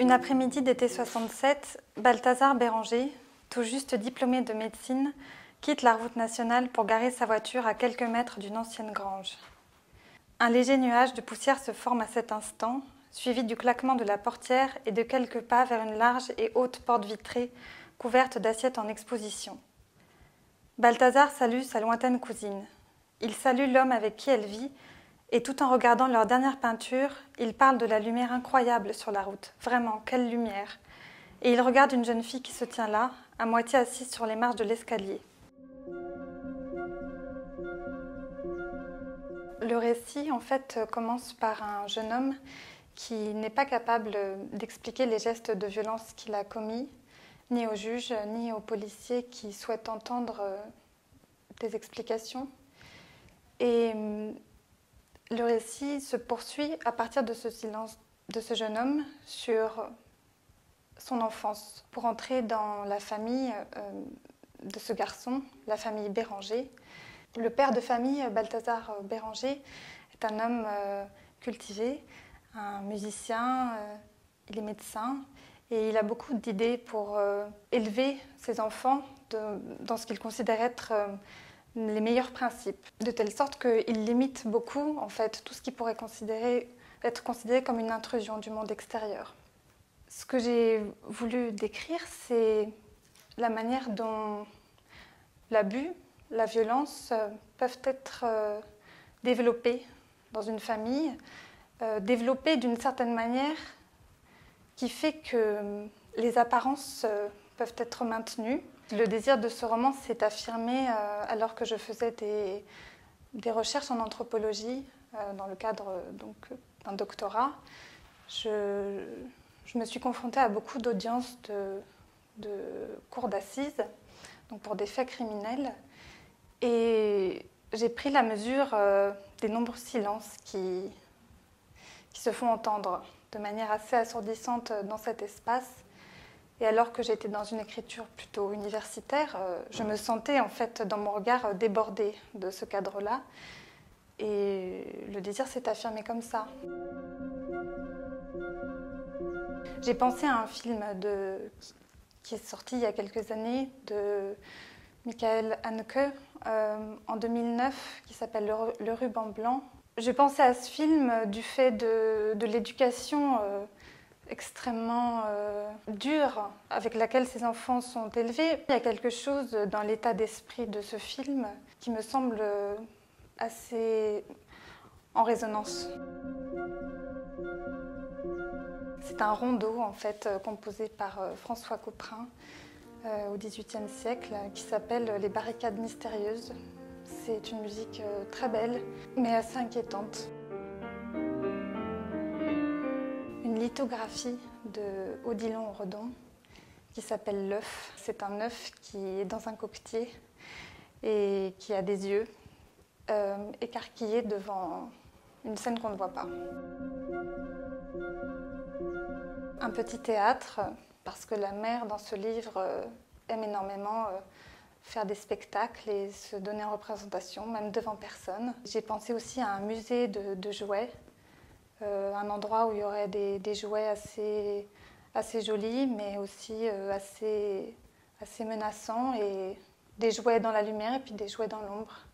Une après-midi d'été 67, Balthazar Béranger, tout juste diplômé de médecine, quitte la route nationale pour garer sa voiture à quelques mètres d'une ancienne grange. Un léger nuage de poussière se forme à cet instant, suivi du claquement de la portière et de quelques pas vers une large et haute porte vitrée couverte d'assiettes en exposition. Balthazar salue sa lointaine cousine. Il salue l'homme avec qui elle vit, et tout en regardant leur dernière peinture, il parle de la lumière incroyable sur la route. Vraiment, quelle lumière! Et il regarde une jeune fille qui se tient là, à moitié assise sur les marches de l'escalier. Le récit, en fait, commence par un jeune homme qui n'est pas capable d'expliquer les gestes de violence qu'il a commis, ni aux juges, ni aux policiers qui souhaitent entendre des explications. Et le récit se poursuit à partir de ce silence de ce jeune homme sur son enfance, pour entrer dans la famille de ce garçon, la famille Béranger. Le père de famille, Balthazar Béranger, est un homme cultivé, un musicien, il est médecin, et il a beaucoup d'idées pour élever ses enfants dans ce qu'il considère être les meilleurs principes, de telle sorte qu'il limite beaucoup en fait, tout ce qui pourrait être considéré comme une intrusion du monde extérieur. Ce que j'ai voulu décrire, c'est la manière dont l'abus, la violence peuvent être développées dans une famille, développées d'une certaine manière qui fait que les apparences peuvent être maintenues. Le désir de ce roman s'est affirmé alors que je faisais des recherches en anthropologie dans le cadre d'un doctorat. Je me suis confrontée à beaucoup d'audiences de cours d'assises, donc pour des faits criminels, et j'ai pris la mesure des nombreux silences qui se font entendre de manière assez assourdissante dans cet espace. Et alors que j'étais dans une écriture plutôt universitaire, je me sentais en fait dans mon regard débordée de ce cadre-là, et le désir s'est affirmé comme ça. J'ai pensé à un film qui est sorti il y a quelques années de Michael Haneke en 2009, qui s'appelle Le Ruban blanc. J'ai pensé à ce film du fait de l'éducation extrêmement dure avec laquelle ces enfants sont élevés. Il y a quelque chose dans l'état d'esprit de ce film qui me semble assez en résonance. C'est un rondeau en fait composé par François Couperin au XVIIIe siècle qui s'appelle Les barricades mystérieuses. C'est une musique très belle mais assez inquiétante. Une lithographie de Odilon Redon qui s'appelle l'œuf. C'est un œuf qui est dans un coquetier et qui a des yeux écarquillés devant une scène qu'on ne voit pas. Un petit théâtre, parce que la mère, dans ce livre, aime énormément faire des spectacles et se donner en représentation, même devant personne. J'ai pensé aussi à un musée de jouets, un endroit où il y aurait des jouets assez jolis, mais aussi assez menaçants, et des jouets dans la lumière et puis des jouets dans l'ombre.